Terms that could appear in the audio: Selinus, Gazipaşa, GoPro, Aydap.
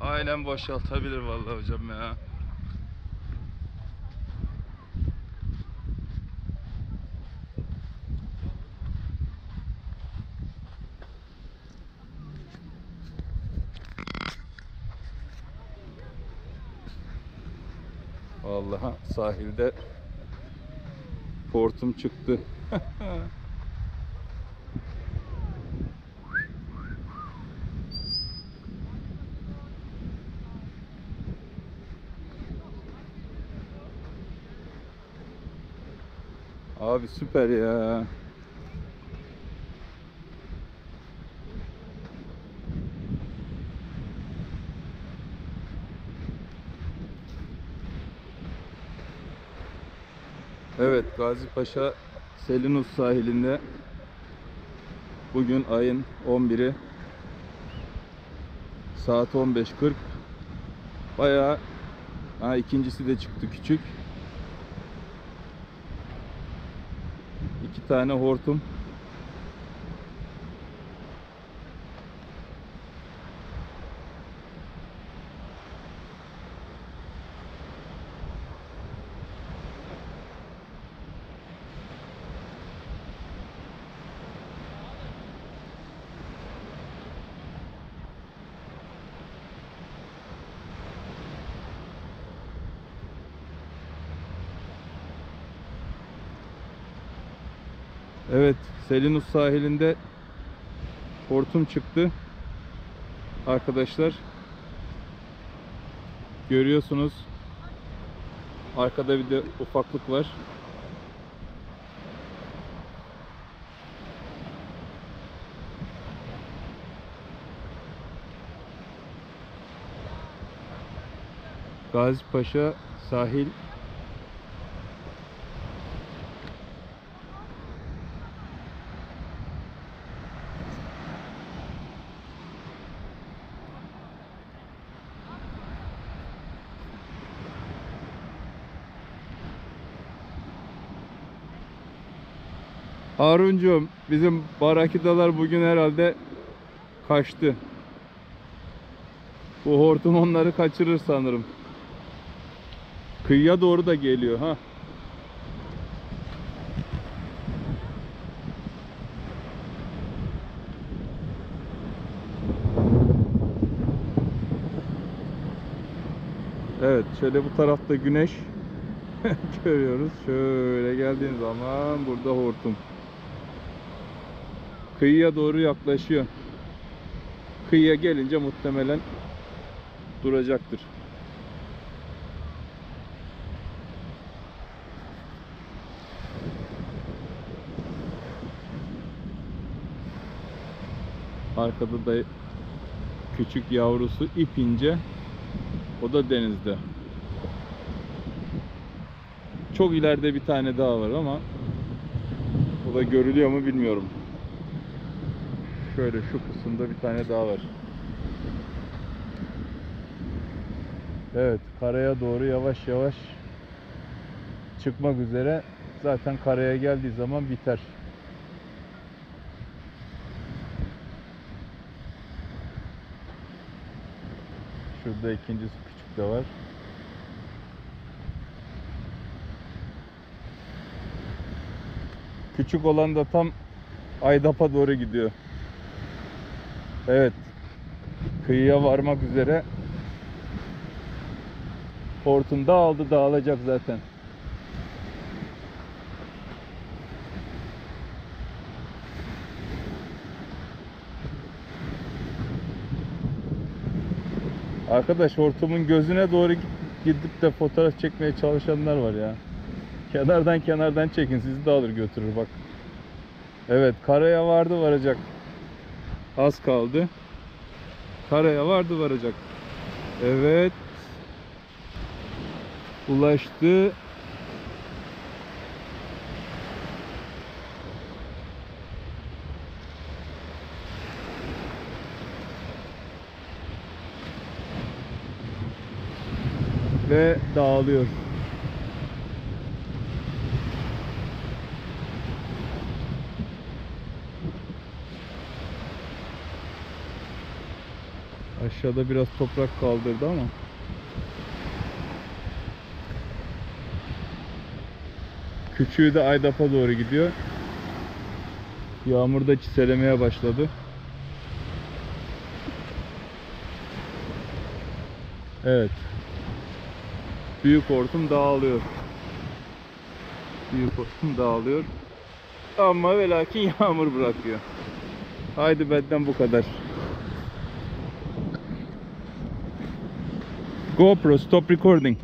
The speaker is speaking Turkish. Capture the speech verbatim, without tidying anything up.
Ailem boşaltabilir vallahi hocam ya. Vallahi sahilde hortum çıktı. Abi süper ya. Evet, Gazipaşa Selinus sahilinde bugün ayın on biri, saat on beş kırk. Bayağı ha, ikincisi de çıktı küçük. İki tane hortum. Evet, Selinus sahilinde hortum çıktı arkadaşlar. Görüyorsunuz, arkada bir de ufaklık var. Gazipaşa sahil. Haruncuğum, bizim barakidalar bugün herhalde kaçtı. Bu hortum onları kaçırır sanırım. Kıyıya doğru da geliyor ha. Evet, şöyle bu tarafta güneş görüyoruz. Şöyle geldiğin zaman burada hortum. Kıyıya doğru yaklaşıyor. Kıyıya gelince muhtemelen duracaktır. Arkada da küçük yavrusu ipince, o da denizde. Çok ileride bir tane daha var ama o da görülüyor mu bilmiyorum. Şöyle şu kısımda bir tane daha var. Evet, karaya doğru yavaş yavaş çıkmak üzere. Zaten karaya geldiği zaman biter. Şurada ikincisi küçük de var. Küçük olan da tam Aydap'a doğru gidiyor. Evet, kıyıya varmak üzere. Hortum dağıldı, dağılacak zaten. Arkadaş, hortumun gözüne doğru gidip de fotoğraf çekmeye çalışanlar var ya. Kenardan kenardan çekin, sizi de alır götürür bak. Evet, karaya vardı varacak. Az kaldı. Karaya vardı varacak. Evet. Ulaştı. Ve dağılıyor. Aşağıda biraz toprak kaldırdı ama. Küçüğü de Aydap'a doğru gidiyor. Yağmur da çiselemeye başladı. Evet. Büyük hortum dağılıyor. Büyük hortum dağılıyor. Ama ve lakin yağmur bırakıyor. Haydi benden bu kadar. GoPro, stop recording.